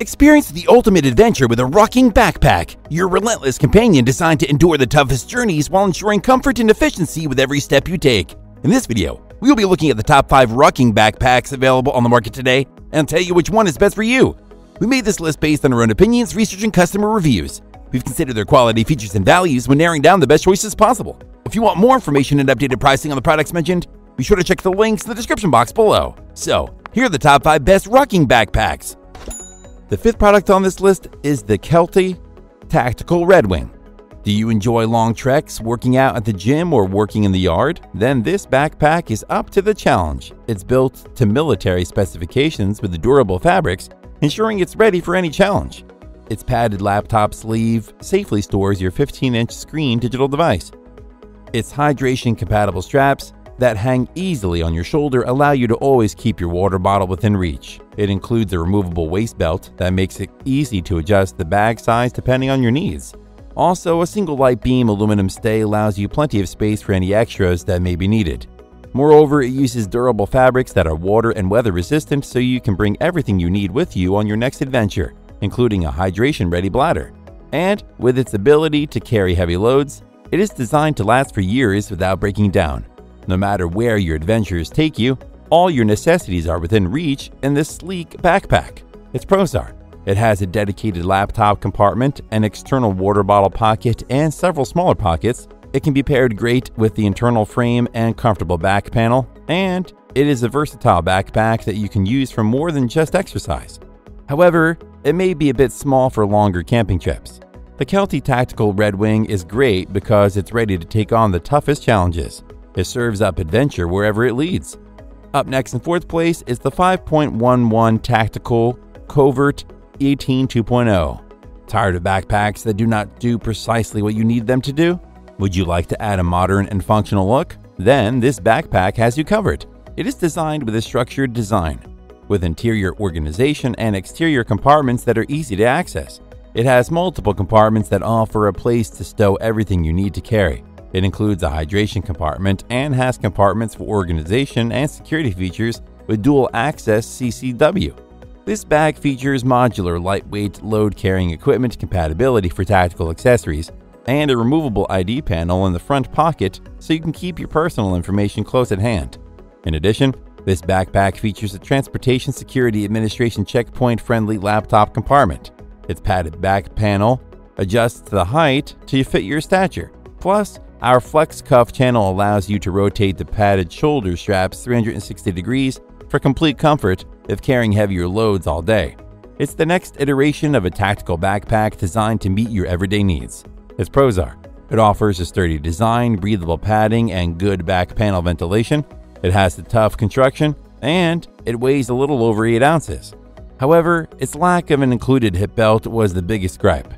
Experience the ultimate adventure with a rocking backpack, your relentless companion designed to endure the toughest journeys while ensuring comfort and efficiency with every step you take. In this video, we will be looking at the top 5 rocking backpacks available on the market today, and I'll tell you which one is best for you. We made this list based on our own opinions, research, and customer reviews. We've considered their quality, features, and values when narrowing down the best choices possible. If you want more information and updated pricing on the products mentioned, be sure to check the links in the description box below. So, here are the top 5 best rocking backpacks. The fifth product on this list is the Kelty Tactical Redwing. Do you enjoy long treks, working out at the gym, or working in the yard? Then this backpack is up to the challenge. It's built to military specifications with durable fabrics, ensuring it's ready for any challenge. Its padded laptop sleeve safely stores your 15-inch screen digital device. Its hydration-compatible straps that hang easily on your shoulder allow you to always keep your water bottle within reach. It includes a removable waist belt that makes it easy to adjust the bag size depending on your needs. Also, a single light beam aluminum stay allows you plenty of space for any extras that may be needed. Moreover, it uses durable fabrics that are water and weather resistant, so you can bring everything you need with you on your next adventure, including a hydration-ready bladder. And with its ability to carry heavy loads, it is designed to last for years without breaking down. No matter where your adventures take you, all your necessities are within reach in this sleek backpack. Its pros are: it has a dedicated laptop compartment, an external water bottle pocket, and several smaller pockets. It can be paired great with the internal frame and comfortable back panel, and it is a versatile backpack that you can use for more than just exercise. However, it may be a bit small for longer camping trips. The Kelty Tactical Redwing is great because it's ready to take on the toughest challenges. It serves up adventure wherever it leads. Up next in 4th place is the 5.11 Tactical COVRT 18 2.0. Tired of backpacks that do not do precisely what you need them to do? Would you like to add a modern and functional look? Then this backpack has you covered. It is designed with a structured design, with interior organization and exterior compartments that are easy to access. It has multiple compartments that offer a place to stow everything you need to carry. It includes a hydration compartment and has compartments for organization and security features with dual access CCW. This bag features modular lightweight load-carrying equipment compatibility for tactical accessories and a removable ID panel in the front pocket so you can keep your personal information close at hand. In addition, this backpack features a Transportation Security Administration checkpoint-friendly laptop compartment. Its padded back panel adjusts to the height to fit your stature. Plus, our flex cuff channel allows you to rotate the padded shoulder straps 360 degrees for complete comfort if carrying heavier loads all day. It's the next iteration of a tactical backpack designed to meet your everyday needs. Its pros are: it offers a sturdy design, breathable padding, and good back panel ventilation. It has a tough construction, and it weighs a little over 8 ounces. However, its lack of an included hip belt was the biggest gripe.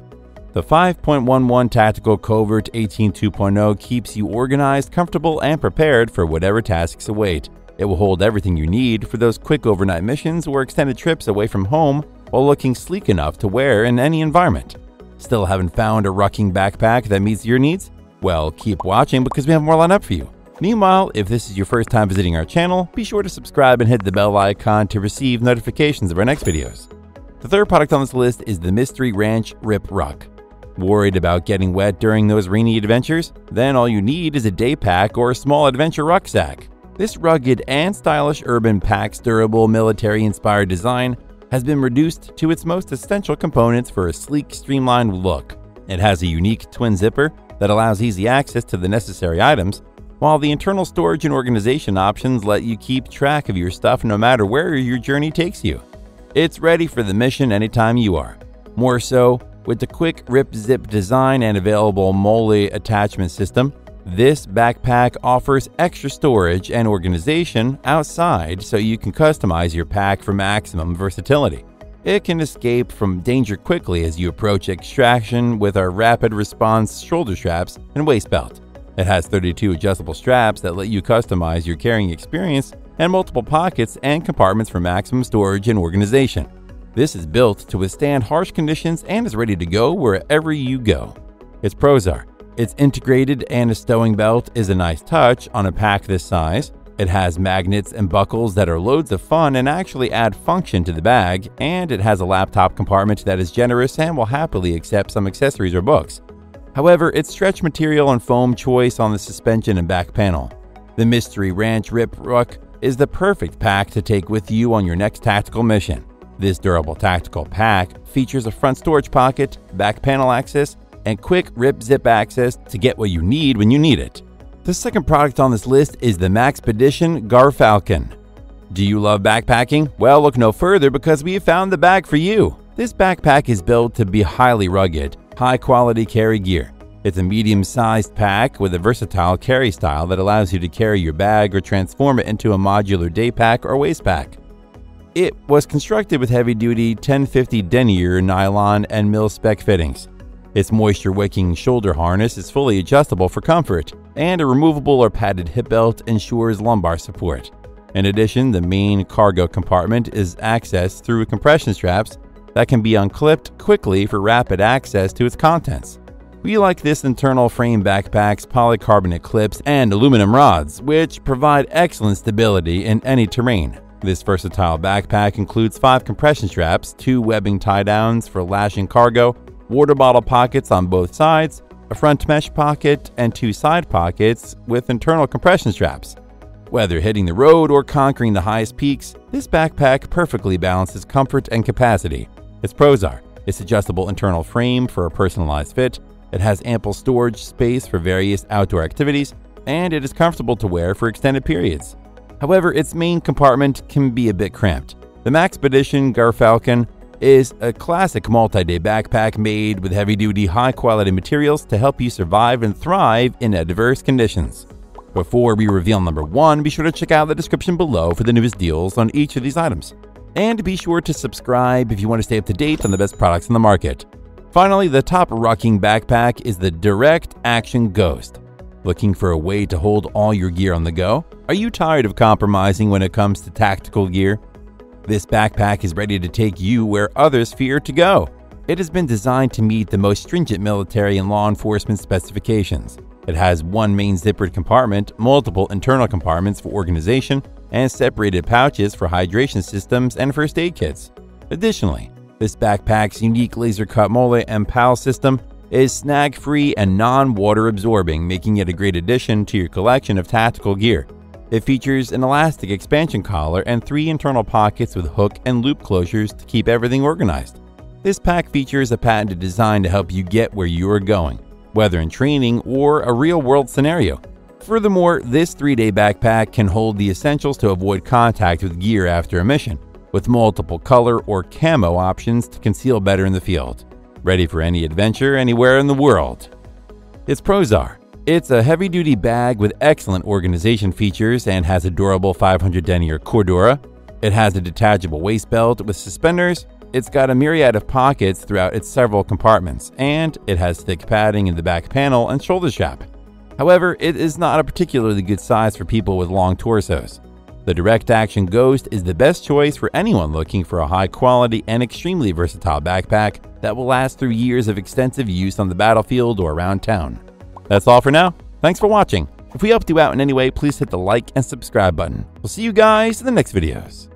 The 5.11 Tactical COVRT 18 2.0 keeps you organized, comfortable, and prepared for whatever tasks await. It will hold everything you need for those quick overnight missions or extended trips away from home while looking sleek enough to wear in any environment. Still haven't found a rucking backpack that meets your needs? Well, keep watching because we have more lined up for you. Meanwhile, if this is your first time visiting our channel, be sure to subscribe and hit the bell icon to receive notifications of our next videos. The third product on this list is the Mystery Ranch Rip Ruck. Worried about getting wet during those rainy adventures? Then all you need is a day pack or a small adventure rucksack. This rugged and stylish urban pack's durable, military-inspired design has been reduced to its most essential components for a sleek, streamlined look. It has a unique twin zipper that allows easy access to the necessary items, while the internal storage and organization options let you keep track of your stuff no matter where your journey takes you. It's ready for the mission anytime you are. More so, with the quick rip-zip design and available MOLE attachment system, this backpack offers extra storage and organization outside so you can customize your pack for maximum versatility. It can escape from danger quickly as you approach extraction with our rapid response shoulder straps and waist belt. It has 32 adjustable straps that let you customize your carrying experience and multiple pockets and compartments for maximum storage and organization. This is built to withstand harsh conditions and is ready to go wherever you go. Its pros are: its integrated and a stowing belt is a nice touch on a pack this size. It has magnets and buckles that are loads of fun and actually add function to the bag, and it has a laptop compartment that is generous and will happily accept some accessories or books. However, it's stretch material and foam choice on the suspension and back panel. The Mystery Ranch Rip Ruck is the perfect pack to take with you on your next tactical mission. This durable tactical pack features a front storage pocket, back panel access, and quick rip zip access to get what you need when you need it. The second product on this list is the Maxpedition Gyrfalcon. Do you love backpacking? Well, look no further because we have found the bag for you. This backpack is built to be highly rugged, high-quality carry gear. It's a medium-sized pack with a versatile carry style that allows you to carry your bag or transform it into a modular day pack or waist pack. It was constructed with heavy-duty 1050 denier nylon and mil-spec fittings. Its moisture-wicking shoulder harness is fully adjustable for comfort, and a removable or padded hip belt ensures lumbar support. In addition, the main cargo compartment is accessed through compression straps that can be unclipped quickly for rapid access to its contents. We like this internal frame backpack's polycarbonate clips and aluminum rods, which provide excellent stability in any terrain. This versatile backpack includes 5 compression straps, 2 webbing tie-downs for lashing cargo, water bottle pockets on both sides, a front mesh pocket, and 2 side pockets with internal compression straps. Whether hitting the road or conquering the highest peaks, this backpack perfectly balances comfort and capacity. Its pros are its adjustable internal frame for a personalized fit, it has ample storage space for various outdoor activities, and it is comfortable to wear for extended periods. However, its main compartment can be a bit cramped. The Maxpedition Gyrfalcon is a classic multi-day backpack made with heavy-duty, high-quality materials to help you survive and thrive in adverse conditions. Before we reveal number 1, be sure to check out the description below for the newest deals on each of these items. And be sure to subscribe if you want to stay up to date on the best products in the market. Finally, the top rucking backpack is the Direct Action Ghost. Looking for a way to hold all your gear on the go? Are you tired of compromising when it comes to tactical gear? This backpack is ready to take you where others fear to go. It has been designed to meet the most stringent military and law enforcement specifications. It has one main zippered compartment, multiple internal compartments for organization, and separated pouches for hydration systems and first aid kits. Additionally, this backpack's unique laser-cut mole and PAL system is snag-free and non-water absorbing, making it a great addition to your collection of tactical gear. It features an elastic expansion collar and 3 internal pockets with hook and loop closures to keep everything organized. This pack features a patented design to help you get where you are going, whether in training or a real-world scenario. Furthermore, this 3-day backpack can hold the essentials to avoid contact with gear after a mission, with multiple color or camo options to conceal better in the field. Ready for any adventure anywhere in the world. Its pros are: it's a heavy-duty bag with excellent organization features and has a durable 500 denier cordura. It has a detachable waist belt with suspenders. It's got a myriad of pockets throughout its several compartments, and it has thick padding in the back panel and shoulder strap. However, it is not a particularly good size for people with long torsos. The Direct Action Ghost is the best choice for anyone looking for a high-quality and extremely versatile backpack that will last through years of extensive use on the battlefield or around town. That's all for now. Thanks for watching. If we helped you out in any way, please hit the like and subscribe button. We'll see you guys in the next videos.